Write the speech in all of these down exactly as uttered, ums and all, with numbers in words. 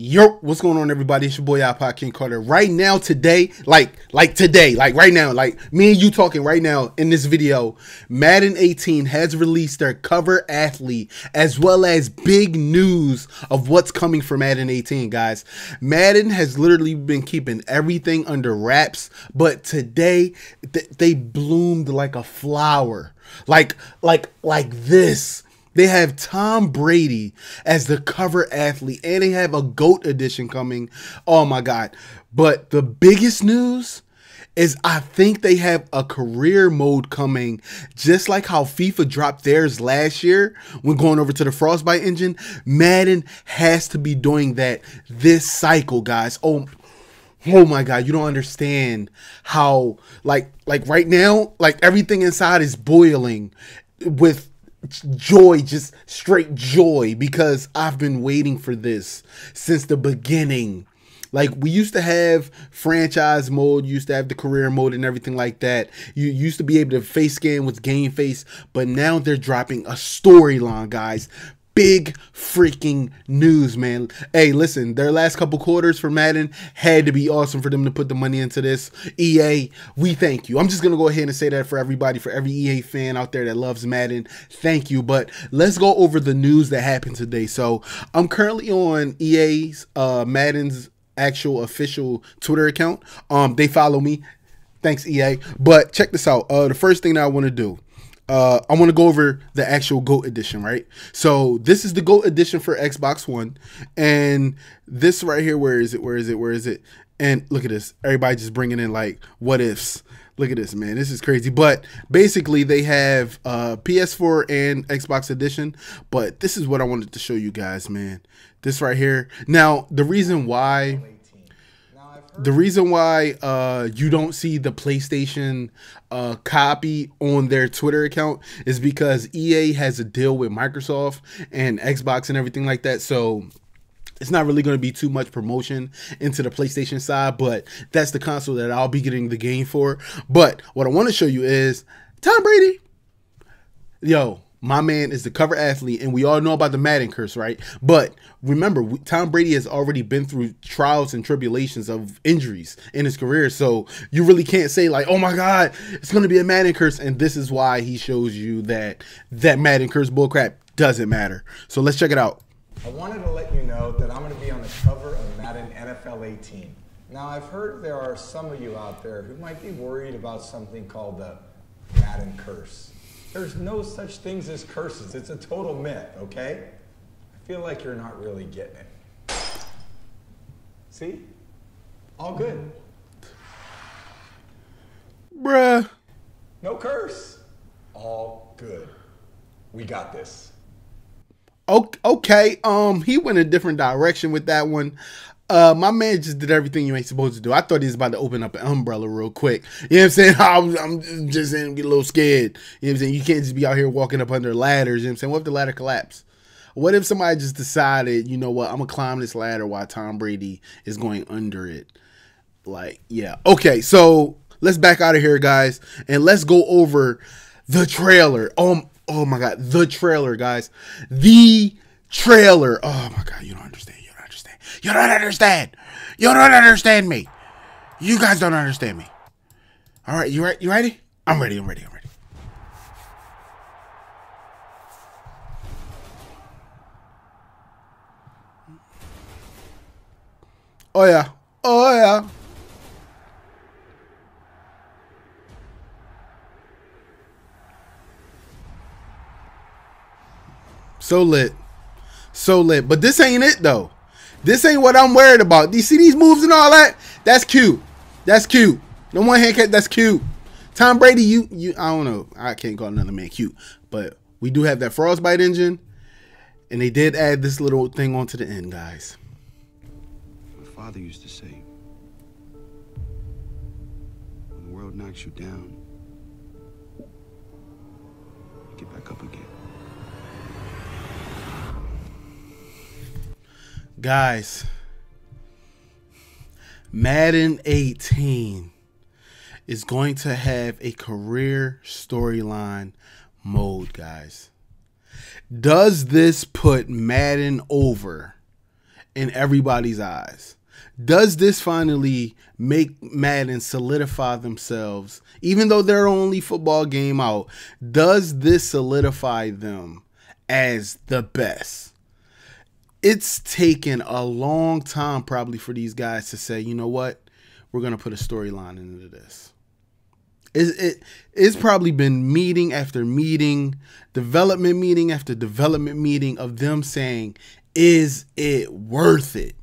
Yo, what's going on, everybody? It's your boy iPod King Carter. Right now, today, like, like today, like right now, like me and you talking right now in this video, Madden eighteen has released their cover athlete, as well as big news of what's coming for Madden eighteen, guys. Madden has literally been keeping everything under wraps, but today th they bloomed like a flower, like, like, like this. They have Tom Brady as the cover athlete, and they have a GOAT edition coming. Oh, my God. But the biggest news is I think they have a career mode coming, just like how FIFA dropped theirs last year when going over to the Frostbite engine. Madden has to be doing that this cycle, guys. Oh, oh my God, you don't understand how, like, like right now, like everything inside is boiling with joy, just straight joy, because I've been waiting for this since the beginning. Like, we used to have franchise mode, used to have the career mode and everything like that. You used to be able to face scan with Game Face, but now they're dropping a storyline, guys. Big freaking news, man. Hey, listen, their last couple quarters for Madden had to be awesome for them to put the money into this. E A, we thank you. I'm just going to go ahead and say that for everybody, for every E A fan out there that loves Madden, thank you. But let's go over the news that happened today. So I'm currently on E A's, uh, Madden's actual official Twitter account. Um, they follow me. Thanks, E A. But check this out. Uh, the first thing that I want to do. Uh, I want to go over the actual GOAT edition, right? So this is the GOAT edition for Xbox One, and this right here, where is it? Where is it? Where is it? And look at this. Everybody just bringing in like what ifs. Look at this, man. This is crazy. But basically, they have uh, P S four and Xbox edition. But this is what I wanted to show you guys, man. This right here. Now, the reason why. The reason why uh, you don't see the PlayStation uh, copy on their Twitter account is because E A has a deal with Microsoft and Xbox and everything like that. So it's not really going to be too much promotion into the PlayStation side, but that's the console that I'll be getting the game for. But what I want to show you is Tom Brady. Yo, my man is the cover athlete, and we all know about the Madden curse, right? But remember, we, Tom Brady has already been through trials and tribulations of injuries in his career, so you really can't say like, oh my God, it's going to be a Madden curse, and this is why he shows you that that Madden curse bullcrap doesn't matter. So let's check it out. I wanted to let you know that I'm going to be on the cover of Madden N F L eighteen. Now, I've heard there are some of you out there who might be worried about something called the Madden curse. There's no such things as curses. It's a total myth, okay? I feel like you're not really getting it. See? All good. Bruh. No curse. All good. We got this. Okay, um, he went a different direction with that one. Uh, my man just did everything you ain't supposed to do. I thought he was about to open up an umbrella real quick. You know what I'm saying? I'm, I'm just saying, get a little scared. You know what I'm saying? You can't just be out here walking up under ladders. You know what I'm saying? What if the ladder collapsed? What if somebody just decided, you know what, I'm going to climb this ladder while Tom Brady is going under it? Like, yeah. Okay, so let's back out of here, guys, and let's go over the trailer. Um, oh, my God. The trailer, guys. The trailer. Oh, my God. You don't understand. You don't understand. You don't understand me. You guys don't understand me. All right, you right? You ready? I'm ready. I'm ready. I'm ready. Oh yeah. Oh yeah. So lit. So lit. But this ain't it though. This ain't what I'm worried about. You see these moves and all that? That's cute. That's cute. No one hand cut. That's cute. Tom Brady, you, you, I don't know. I can't call another man cute. But we do have that Frostbite engine. And they did add this little thing onto the end, guys. My father used to say, when the world knocks you down, you get back up again. Guys, Madden eighteen is going to have a career storyline mode, guys. Does this put Madden over in everybody's eyes. Does this finally make Madden solidify themselves, even though they're only football game out? Does this solidify them as the best? It's taken a long time probably for these guys to say, you know what, we're going to put a storyline into this. It, it, it's probably been meeting after meeting, development meeting after development meeting of them saying, is it worth it?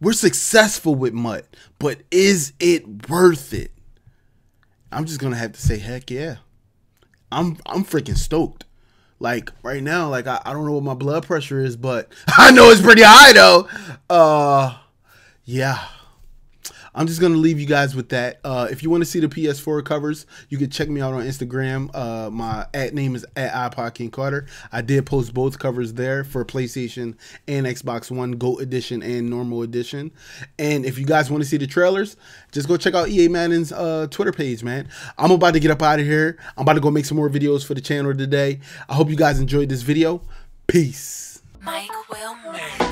We're successful with Mutt, but is it worth it? I'm just going to have to say, heck yeah. I'm I'm freaking stoked. Like, right now, like, I, I don't know what my blood pressure is, but I know it's pretty high, though. Uh, yeah. I'm just going to leave you guys with that. Uh, if you want to see the P S four covers, you can check me out on Instagram. Uh, my at name is at iPod King Carter. I did post both covers there for PlayStation and Xbox One, GOAT Edition and Normal Edition. And if you guys want to see the trailers, just go check out E A Madden's uh, Twitter page, man. I'm about to get up out of here. I'm about to go make some more videos for the channel today. I hope you guys enjoyed this video. Peace. Mike Wilmer.